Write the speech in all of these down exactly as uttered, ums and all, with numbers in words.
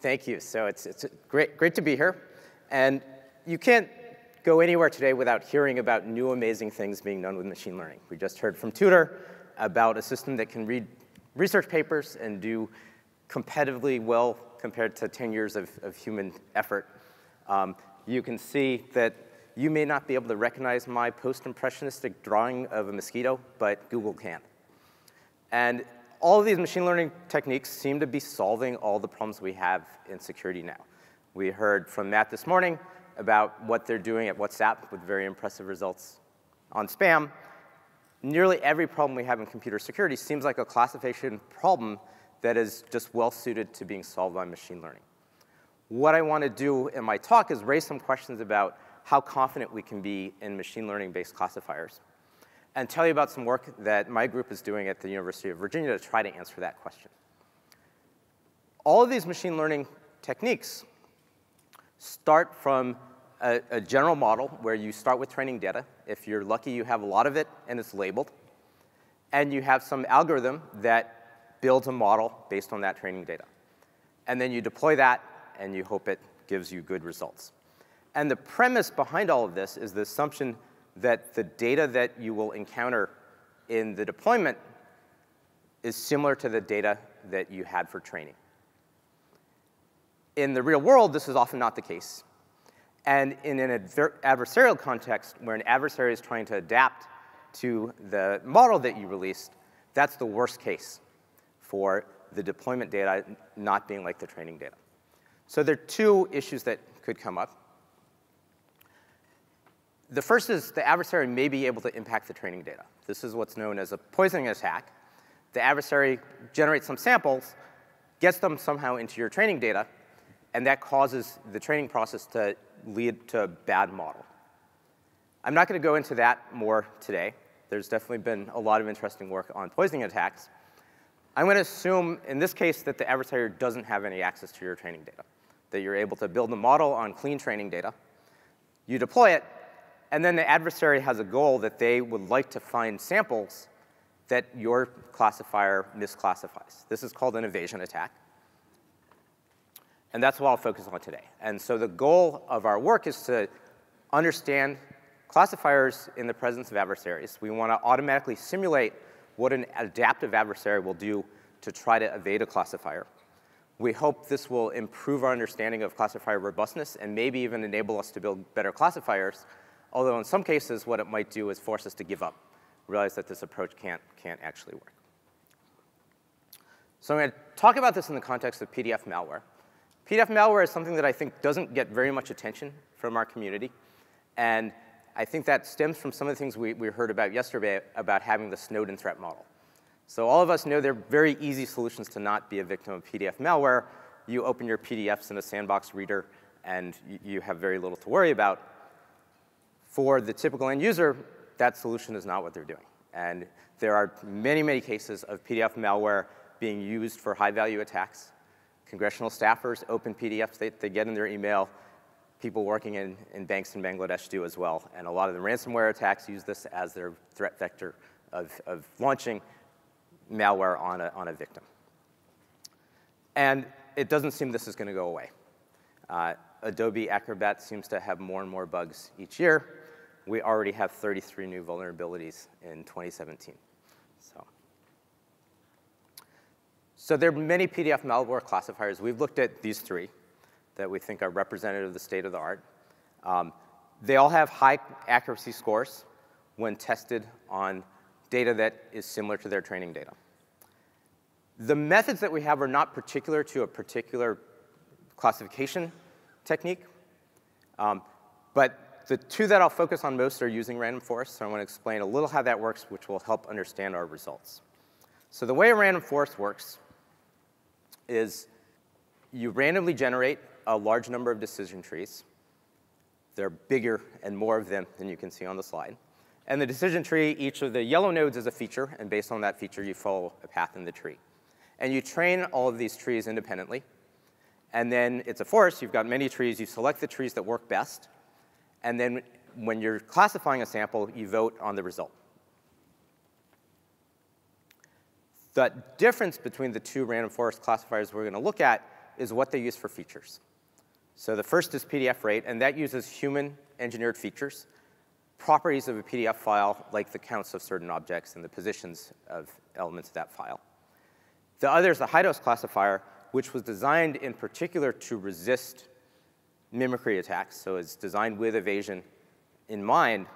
Thank you. So it's, it's great, great to be here. And you can't go anywhere today without hearing about new amazing things being done with machine learning. We just heard from Tudor about a system that can read research papers and do competitively well compared to ten years of, of human effort. Um, you can see that you may not be able to recognize my post-impressionistic drawing of a mosquito, but Google can. And all of these machine learning techniques seem to be solving all the problems we have in security now. We heard from Matt this morning about what they're doing at WhatsApp with very impressive results on spam. Nearly every problem we have in computer security seems like a classification problem that is just well suited to being solved by machine learning. What I want to do in my talk is raise some questions about how confident we can be in machine learning-based classifiers, and tell you about some work that my group is doing at the University of Virginia to try to answer that question. All of these machine learning techniques start from a, a general model where you start with training data. If you're lucky, you have a lot of it and it's labeled. And you have some algorithm that builds a model based on that training data. And then you deploy that and you hope it gives you good results. And the premise behind all of this is the assumption that the data that you will encounter in the deployment is similar to the data that you had for training. In the real world, this is often not the case. And in an adversarial context, where an adversary is trying to adapt to the model that you released, that's the worst case for the deployment data not being like the training data. So there are two issues that could come up. The first is the adversary may be able to impact the training data. This is what's known as a poisoning attack. The adversary generates some samples, gets them somehow into your training data, and that causes the training process to lead to a bad model. I'm not going to go into that more today. There's definitely been a lot of interesting work on poisoning attacks. I'm going to assume in this case that the adversary doesn't have any access to your training data, that you're able to build a model on clean training data. You deploy it, and then the adversary has a goal that they would like to find samples that your classifier misclassifies. This is called an evasion attack. And that's what I'll focus on today. And so the goal of our work is to understand classifiers in the presence of adversaries. We want to automatically simulate what an adaptive adversary will do to try to evade a classifier. We hope this will improve our understanding of classifier robustness and maybe even enable us to build better classifiers. Although in some cases, what it might do is force us to give up, realize that this approach can't, can't actually work. So I'm going to talk about this in the context of P D F malware. P D F malware is something that I think doesn't get very much attention from our community. And I think that stems from some of the things we, we heard about yesterday about having the Snowden threat model. So all of us know there are very easy solutions to not be a victim of P D F malware. You open your P D Fs in a sandbox reader, and you, you have very little to worry about. For the typical end user, that solution is not what they're doing. And there are many, many cases of P D F malware being used for high-value attacks. Congressional staffers open P D Fs they, they get in their email. People working in, in banks in Bangladesh do as well. And a lot of the ransomware attacks use this as their threat vector of, of launching malware on a, on a victim. And it doesn't seem this is going to go away. Uh, Adobe Acrobat seems to have more and more bugs each year. We already have thirty-three new vulnerabilities in twenty seventeen. So, so there are many P D F malware classifiers. We've looked at these three that we think are representative of the state of the art. Um, they all have high accuracy scores when tested on data that is similar to their training data. The methods that we have are not particular to a particular classification technique. Um, but the two that I'll focus on most are using random forest, so I want to explain a little how that works, which will help understand our results. So the way a random forest works is you randomly generate a large number of decision trees. There are bigger and more of them than you can see on the slide. And the decision tree, each of the yellow nodes is a feature, and based on that feature, you follow a path in the tree. And you train all of these trees independently. And then it's a forest. You've got many trees. You select the trees that work best. And then when you're classifying a sample, you vote on the result. The difference between the two random forest classifiers we're going to look at is what they use for features. So the first is P D F rate, and that uses human-engineered features, properties of a P D F file, like the counts of certain objects and the positions of elements of that file. The other is the Hidost classifier, which was designed in particular to resist mimicry attacks, so it's designed with evasion in mind,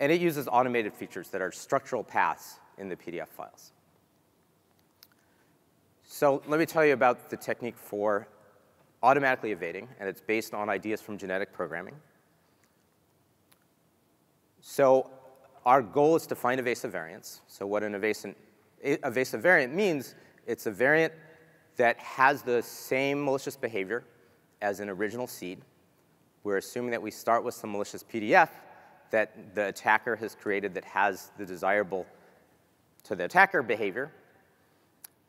and it uses automated features that are structural paths in the P D F files. So let me tell you about the technique for automatically evading, and it's based on ideas from genetic programming. So our goal is to find evasive variants. So what an evasive, evasive variant means, it's a variant that has the same malicious behavior as an original seed. We're assuming that we start with some malicious P D F that the attacker has created that has the desirable to the attacker behavior,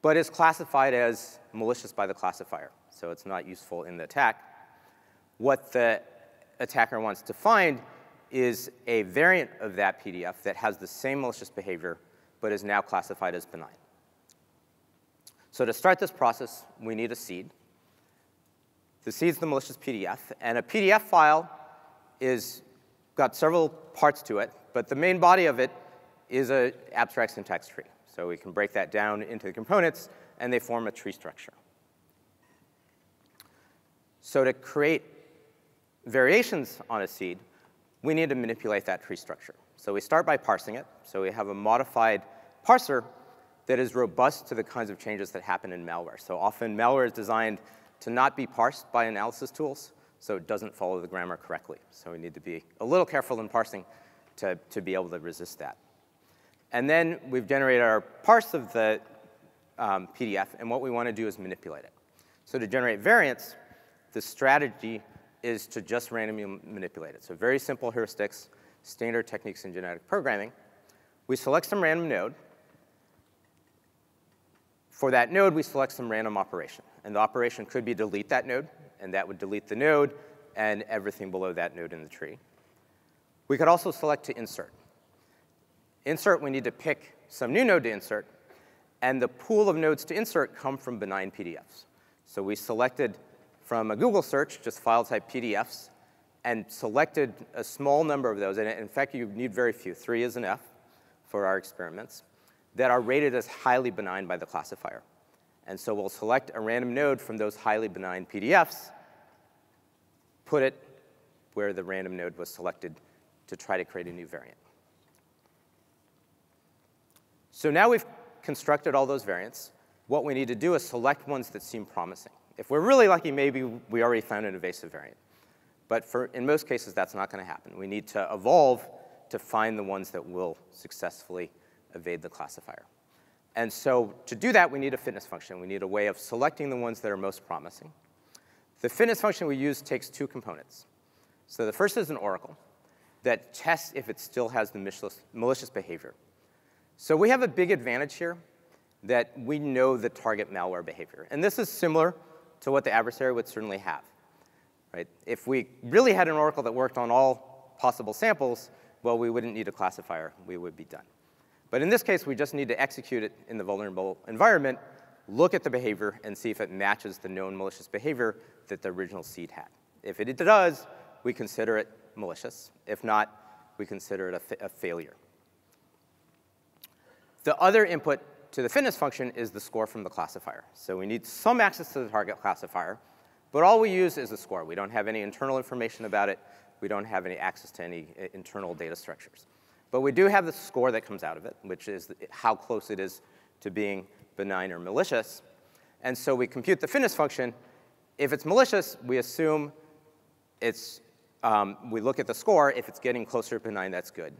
but is classified as malicious by the classifier, so it's not useful in the attack. What the attacker wants to find is a variant of that P D F that has the same malicious behavior, but is now classified as benign. So to start this process, we need a seed. The seed's the malicious P D F, and a P D F file is got several parts to it, but the main body of it is an abstract syntax tree. So we can break that down into the components, and they form a tree structure. So to create variations on a seed, we need to manipulate that tree structure. So we start by parsing it. So we have a modified parser that is robust to the kinds of changes that happen in malware. So often malware is designed to not be parsed by analysis tools, so it doesn't follow the grammar correctly. So we need to be a little careful in parsing to, to be able to resist that. And then we've generated our parse of the um, P D F, and what we want to do is manipulate it. So to generate variants, the strategy is to just randomly manipulate it. So very simple heuristics, standard techniques in genetic programming. We select some random node. For that node, we select some random operation. And the operation could be delete that node, and that would delete the node and everything below that node in the tree. We could also select to insert. Insert, we need to pick some new node to insert, and the pool of nodes to insert come from benign P D Fs. So we selected from a Google search, just file type P D Fs, and selected a small number of those, and in fact you need very few, three is enough for our experiments, that are rated as highly benign by the classifier. And so we'll select a random node from those highly benign P D Fs, put it where the random node was selected to try to create a new variant. So now we've constructed all those variants. What we need to do is select ones that seem promising. If we're really lucky, maybe we already found an evasive variant. But for, in most cases, that's not going to happen. We need to evolve to find the ones that will successfully evade the classifier. And so to do that, we need a fitness function. We need a way of selecting the ones that are most promising. The fitness function we use takes two components. So the first is an oracle that tests if it still has the malicious behavior. So we have a big advantage here that we know the target malware behavior. And this is similar to what the adversary would certainly have. Right? If we really had an oracle that worked on all possible samples, well, we wouldn't need a classifier. We would be done. But in this case, we just need to execute it in the vulnerable environment, look at the behavior, and see if it matches the known malicious behavior that the original seed had. If it does, we consider it malicious. If not, we consider it a, fa- a failure. The other input to the fitness function is the score from the classifier. So we need some access to the target classifier, but all we use is the score. We don't have any internal information about it. We don't have any access to any internal data structures. But we do have the score that comes out of it, which is how close it is to being benign or malicious. And so we compute the fitness function. If it's malicious, we assume it's, um, we look at the score. If it's getting closer to benign, that's good.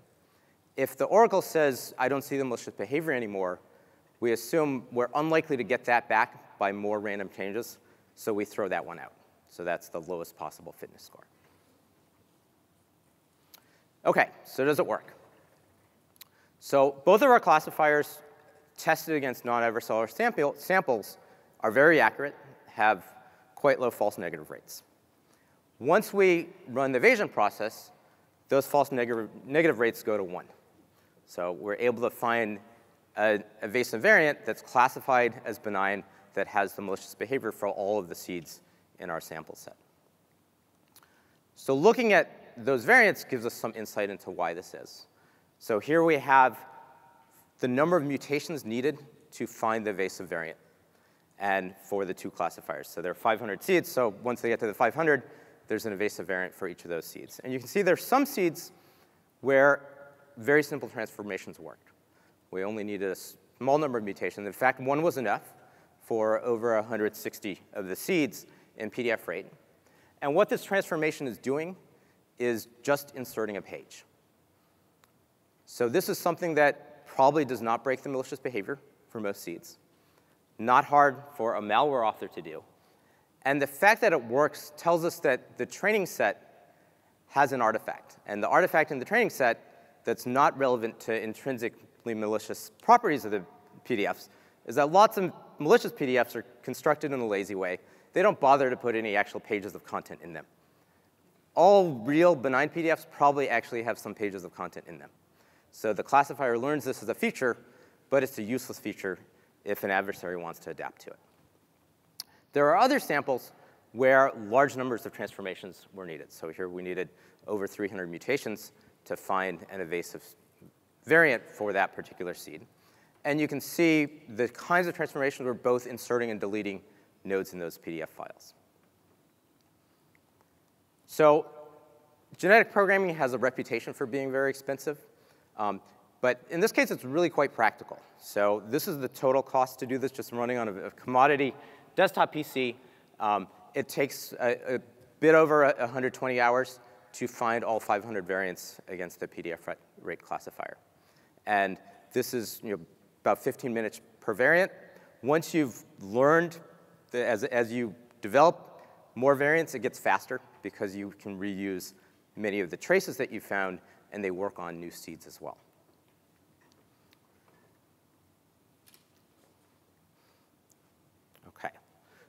If the oracle says, I don't see the malicious behavior anymore, we assume we're unlikely to get that back by more random changes, so we throw that one out. So that's the lowest possible fitness score. Okay, so does it work? So both of our classifiers tested against non-adversarial sample, samples are very accurate, have quite low false negative rates. Once we run the evasion process, those false negative, negative rates go to one. So we're able to find an evasive variant that's classified as benign that has the malicious behavior for all of the seeds in our sample set. So looking at those variants gives us some insight into why this is. So here we have the number of mutations needed to find the evasive variant and for the two classifiers. So there are five hundred seeds, so once they get to the five hundred, there's an evasive variant for each of those seeds. And you can see there's some seeds where very simple transformations worked. We only needed a small number of mutations. In fact, one was enough for over one hundred sixty of the seeds in P D F rate. And what this transformation is doing is just inserting a page. So this is something that probably does not break the malicious behavior for most seeds. Not hard for a malware author to do. And the fact that it works tells us that the training set has an artifact. And the artifact in the training set that's not relevant to intrinsically malicious properties of the P D Fs is that lots of malicious P D Fs are constructed in a lazy way. They don't bother to put any actual pages of content in them. All real benign P D Fs probably actually have some pages of content in them. So the classifier learns this as a feature, but it's a useless feature if an adversary wants to adapt to it. There are other samples where large numbers of transformations were needed. So here we needed over three hundred mutations to find an evasive variant for that particular seed. And you can see the kinds of transformations were both inserting and deleting nodes in those P D F files. So genetic programming has a reputation for being very expensive. Um, but in this case, it's really quite practical. So this is the total cost to do this just running on a, a commodity desktop P C, um, it takes a, a bit over one hundred twenty hours to find all five hundred variants against the P D F rate classifier. And this is you know, about fifteen minutes per variant. Once you've learned, the, as, as you develop more variants, it gets faster because you can reuse many of the traces that you found, and they work on new seeds as well.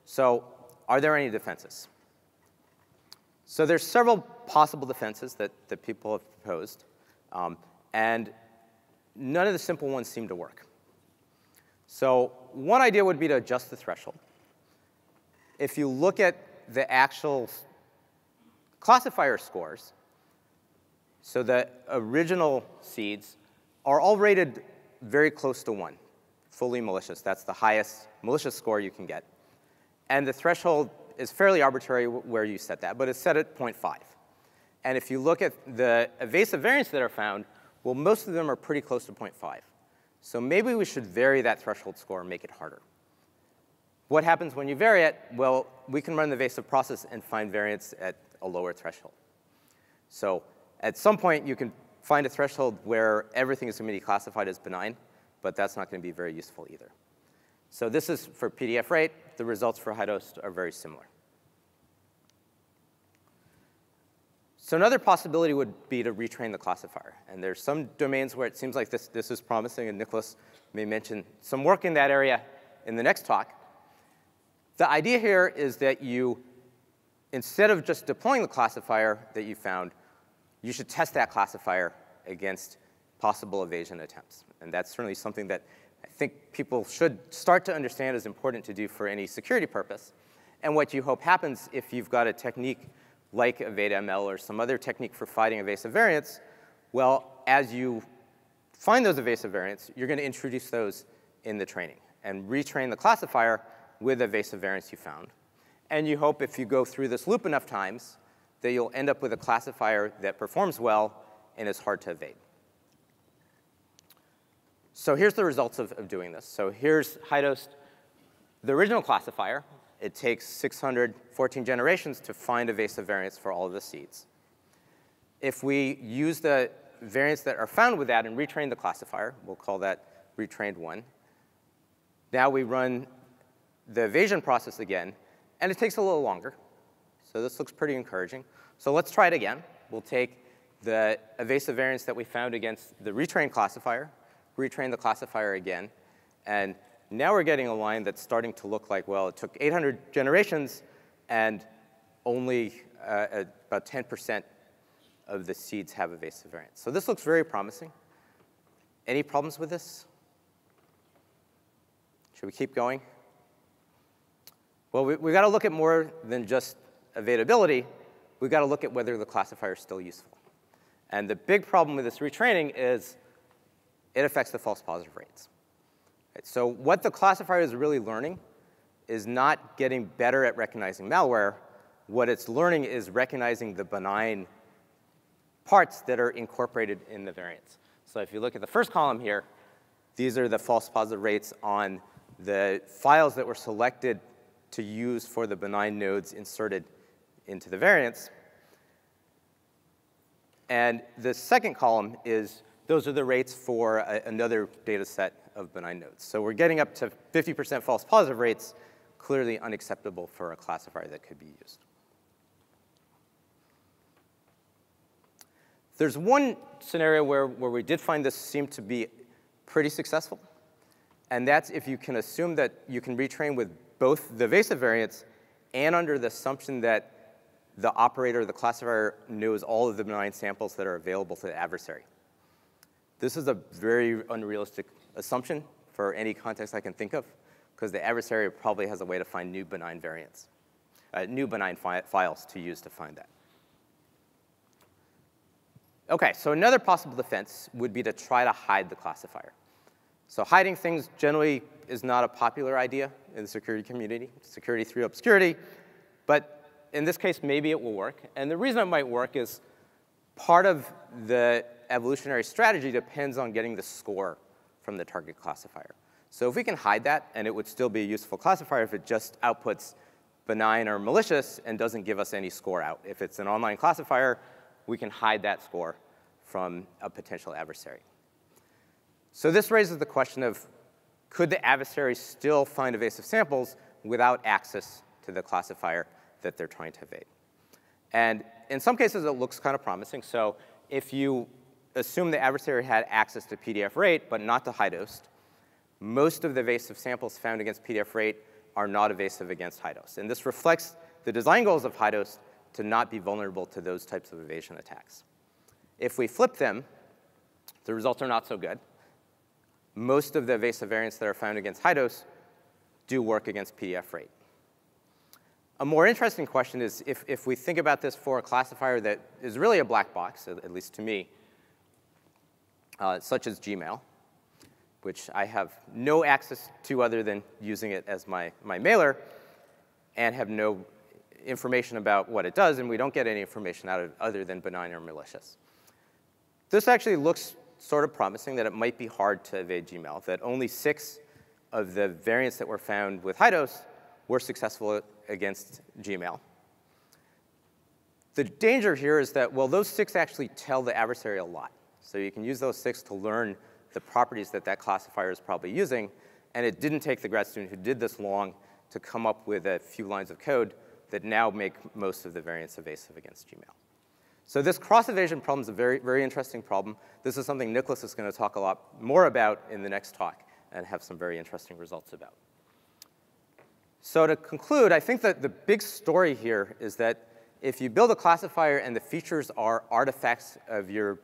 So are there any defenses? So there's several possible defenses that, that people have proposed, um, and none of the simple ones seem to work. So one idea would be to adjust the threshold. If you look at the actual classifier scores, so the original seeds are all rated very close to one, fully malicious. That's the highest malicious score you can get. And the threshold is fairly arbitrary where you set that, but it's set at zero point five. And if you look at the evasive variants that are found, well, most of them are pretty close to zero point five. So maybe we should vary that threshold score and make it harder. What happens when you vary it? Well, we can run the evasive process and find variants at a lower threshold. So at some point, you can find a threshold where everything is going to be classified as benign, but that's not going to be very useful either. So this is for P D F rate. The results for Hidost are very similar. So another possibility would be to retrain the classifier. And there's some domains where it seems like this, this is promising, and Nicholas may mention some work in that area in the next talk. The idea here is that you, instead of just deploying the classifier that you found, you should test that classifier against possible evasion attempts. And that's certainly something that I think people should start to understand is important to do for any security purpose. And what you hope happens if you've got a technique like EvadeML or some other technique for fighting evasive variants, well, as you find those evasive variants, you're going to introduce those in the training and retrain the classifier with evasive variants you found. And you hope if you go through this loop enough times that you'll end up with a classifier that performs well and is hard to evade. So here's the results of, of doing this. So here's Hidost, the original classifier. It takes six hundred fourteen generations to find evasive variants for all of the seeds. If we use the variants that are found with that and retrain the classifier, we'll call that retrained one. Now we run the evasion process again, and it takes a little longer. So this looks pretty encouraging. So let's try it again. We'll take the evasive variants that we found against the retrained classifier, retrain the classifier again, and now we're getting a line that's starting to look like, well, it took eight hundred generations and only uh, about ten percent of the seeds have evasive variants. So this looks very promising. Any problems with this? Should we keep going? Well, we, we've got to look at more than just evadability. We've got to look at whether the classifier is still useful. And the big problem with this retraining is it affects the false positive rates. Right, so what the classifier is really learning is not getting better at recognizing malware. What it's learning is recognizing the benign parts that are incorporated in the variants. So if you look at the first column here, these are the false positive rates on the files that were selected to use for the benign nodes inserted into the variants. And the second column is those are the rates for a, another data set of benign nodes. So we're getting up to fifty percent false positive rates, clearly unacceptable for a classifier that could be used. There's one scenario where, where we did find this seemed to be pretty successful, and that's if you can assume that you can retrain with both the evasive variants and under the assumption that the operator, the classifier, knows all of the benign samples that are available to the adversary. This is a very unrealistic assumption for any context I can think of, because the adversary probably has a way to find new benign variants, uh, new benign fi files to use to find that. Okay, so another possible defense would be to try to hide the classifier. So hiding things generally is not a popular idea in the security community, security through obscurity, but in this case, maybe it will work. And the reason it might work is part of the evolutionary strategy depends on getting the score from the target classifier. So if we can hide that, and it would still be a useful classifier if it just outputs benign or malicious and doesn't give us any score out. If it's an online classifier, we can hide that score from a potential adversary. So this raises the question of, could the adversary still find evasive samples without access to the classifier that they're trying to evade? And in some cases, it looks kind of promising. So if you assume the adversary had access to P D F rate, but not to Hidost, most of the evasive samples found against P D F rate are not evasive against Hidost. And this reflects the design goals of Hidost to not be vulnerable to those types of evasion attacks. If we flip them, the results are not so good. Most of the evasive variants that are found against Hidost do work against P D F rate. A more interesting question is, if, if we think about this for a classifier that is really a black box, at least to me, uh, such as Gmail, which I have no access to other than using it as my, my mailer, and have no information about what it does, and we don't get any information out of it other than benign or malicious. This actually looks sort of promising that it might be hard to evade Gmail, that only six of the variants that were found with Hidost were successful against Gmail. The danger here is that, well, those six actually tell the adversary a lot. So you can use those six to learn the properties that that classifier is probably using, and it didn't take the grad student who did this long to come up with a few lines of code that now make most of the variants evasive against Gmail. So this cross-evasion problem is a very, very interesting problem. This is something Nicholas is going to talk a lot more about in the next talk and have some very interesting results about. So to conclude, I think that the big story here is that if you build a classifier and the features are artifacts of your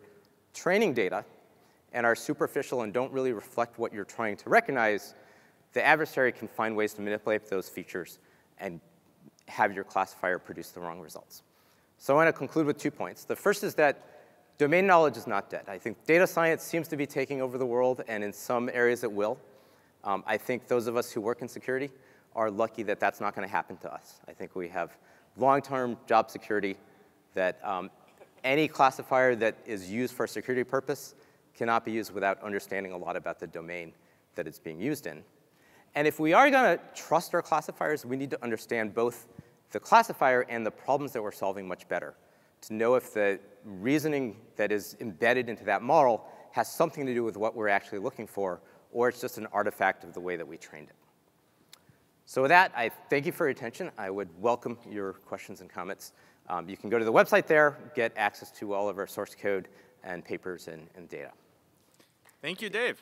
training data and are superficial and don't really reflect what you're trying to recognize, the adversary can find ways to manipulate those features and have your classifier produce the wrong results. So I want to conclude with two points. The first is that domain knowledge is not dead. I think data science seems to be taking over the world, and in some areas it will. Um, I think those of us who work in security are lucky that that's not going to happen to us. I think we have long-term job security that um, any classifier that is used for a security purpose cannot be used without understanding a lot about the domain that it's being used in. And if we are going to trust our classifiers, we need to understand both the classifier and the problems that we're solving much better to know if the reasoning that is embedded into that model has something to do with what we're actually looking for, or it's just an artifact of the way that we trained it. So with that, I thank you for your attention. I would welcome your questions and comments. Um, you can go to the website there, get access to all of our source code and papers and, and data. Thank you, Dave.